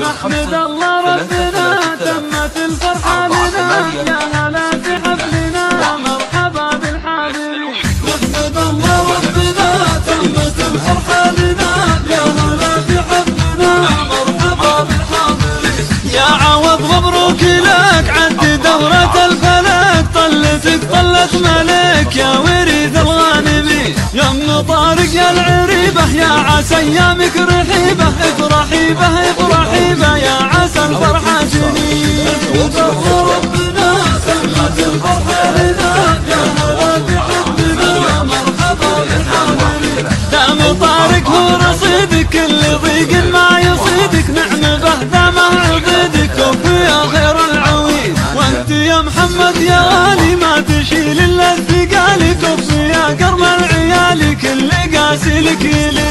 نحمد الله ربنا، تمت الفرحة لنا، يا هلا في حفلنا، مرحبا بالحاضرين. نحمد الله ربنا، تمت الفرحة لنا، يا هلا في حفلنا، مرحبا بالحاضرين. يا عوض مبروك لك، عد دورة الفلك، طلتك طلت ملك يا وريد الغانمين. يا ام طارق يا العريبة، يا عسى ايامك رحيبة، افرحي به افرحي به يا عسى الفرحة جنين. وبفضل ربنا سمت الفرحة لنا، يا هلا بحبنا، يا مرحبا بالحاضرين. دام طارق هو رصيدك، كل ضيق ما يصيدك، نعم به دام عبيدك، كفي يا غير العويد. وانت يا محمد يا غالي، ما تشيل الا الثقالي، كفي يا قرم العيالي، كل قاسي لك يلي.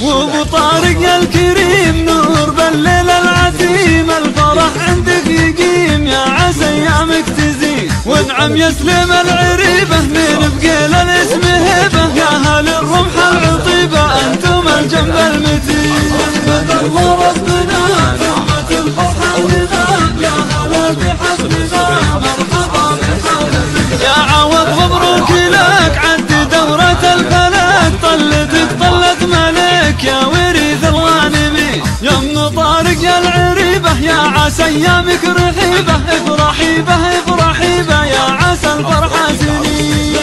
وابو طارق يا الكريم، نور بالليل العتيم، الفرح عندك يقيم، يا عسى ايامك تزين. وانعم يسلم العريبه، من بقيل الاسم هبه، يا اهل الرمحه العطيبه، انتم الجنب المتين. احمد الله ربنا، نعمه الفرحه لنا، يا هلا بحسبنا، مرحبا بالحاضرين. يا عوض مبروك لك، عد دوره الفلك، طلتك طلت ملك يا وريث الغانمين. يا ام طارق يا العريبه، يا عسى ايامك رحيبه، افرحي به افرحي به يا عسى الفرحه سنين.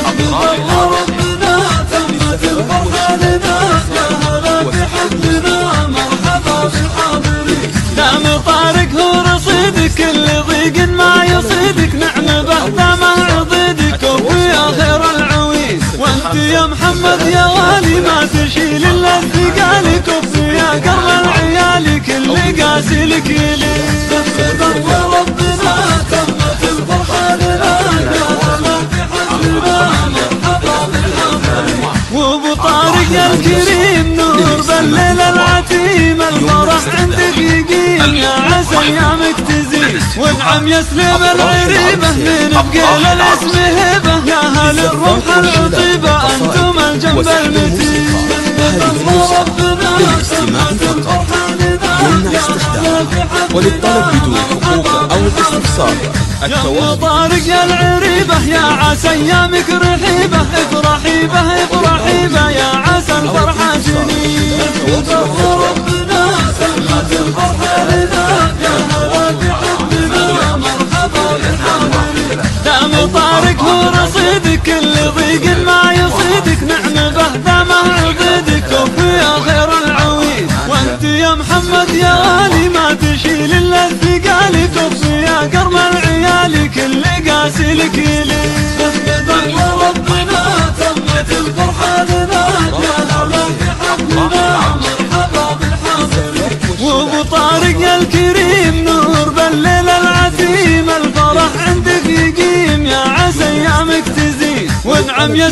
الله ربنا، تمت الفرحه لنا، يا هلا بحبنا، مرحبا بالحاضرين. دام طارق هو رصيدك، كل ضيق ما يصيدك، نعم به دام عضيدك، ويا غير العويس. وانت يا محمد يا غالي، ما تشيل الا الثقالي، كفي يا قرن العيالي، كل قاسي لك يلي. تمت الله ربنا، تمت الفرحه لنا، يا هلا بحبنا، مرحبا بالحاضرين. وابو طارق يا الكريم، نور بالليل العتيم، الفرح عندك يقيم، يا عسى ايامك تزين. وانعم يسلم العريبه، من بقيل الاسم هبه، يا اهل الرمحه العطيبه، انتم الجنب المتين. الله ربنا، سمت الفرحه لنا، يمنع استخدامها وللطلب بدون حقوق او الاستفسار. يا طارق يا العريبه، يا عسى ايامك رحيبه، افرحي به افرحي به يا عسى الفرحه جنين. وبفضل ربنا سمت الفرحه لنا، يا هلا بحبنا، مرحبا بالحاضرين. دام طارق هو رصيدك، كل ضيق ما يصيدك، نعم به دام عضيدك، كفي يا غير العويد. وانت يا محمد يا غالي، ما تشيل الا الثقالي، كفي يا قرم العيالي، كل قاسي لك يلي. الله ربنا، تمت الفرحه لنا، يا هلا بحبنا، مرحبا بالحاضرين. وابو طارق يا الكريم، نور بالليل العتيم، الفرح عندك يقيم، يا عسى ايامك تزين. وانعم يسلم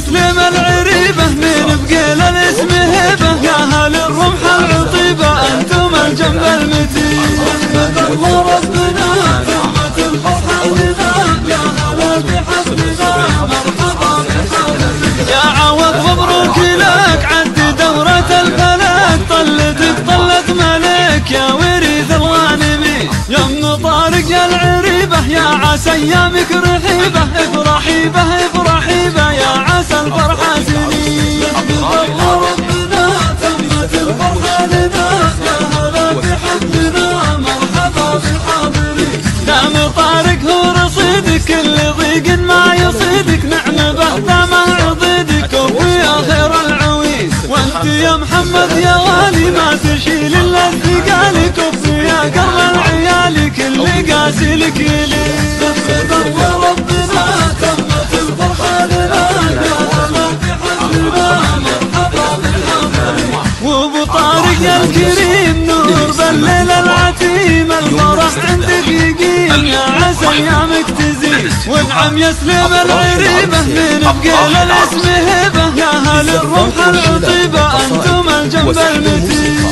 العريبه، من بقيل الاسم هبه، يا اهل الرمحه العطيبه، انتم الجنب المتين. احمد الله ربنا، نعمه الفرحه لنا، يا هلا بحسبنا، مرحبا بالحاضرين. يا عوض مبروك لك، عد دوره الفلك، طلتك طلت ملك يا وريث الغانمين. يا ام طارق يا العريبه، يا عسى ايامك رحيبه، افرحي به افرحي به يا عسى الفرحه سنين. الله ربنا، تمت الفرحه لنا، يا هلا بحبنا، مرحبا بالحاضرين. دام طارق هو رصيدك، كل ضيق ما يصيدك، نعم به دام عضيدك، ويا غير العويس. وانت يا محمد يا غالي، ما تشيل الا الثقالي، كفي يا قرن العيالي، كل قاسي لك يلي. الله ربنا، تمت الفرحه لنا، يا هلا بحبنا، مرحبا بالحاضرين. وابو طارق يا الكريم، نور بالليل العتيم، الفرح عندك يقيم، يا عسى ايامك تزين. وانعم يسلم العريبه، من بقيل الاسم هبه، يا اهل الرمحه العطيبه، انتم الجنب المتين.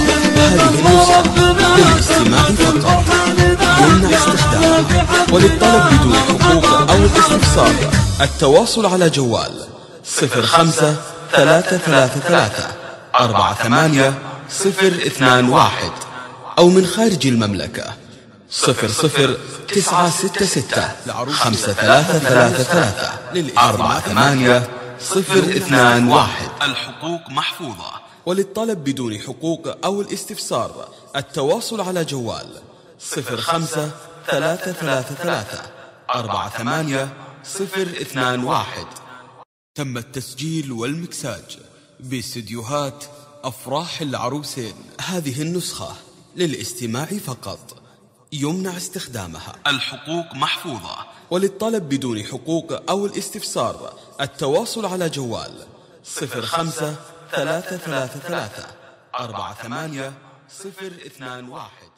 الله ربنا، سمت الفرحه لنا، يا هلا بحبنا، وللطلب بدون حقوق او الاستفسار. التواصل على جوال 05 333 48 021 أو من خارج المملكة 00 966 5333 48 021. الحقوق محفوظة. وللطلب بدون حقوق أو الاستفسار التواصل على جوال 05 333 48 021. تم التسجيل والمكساج باستديوهات أفراح العروسين. هذه النسخة للاستماع فقط، يمنع استخدامها. الحقوق محفوظة. وللطلب بدون حقوق أو الاستفسار التواصل على جوال 05 333 48 021.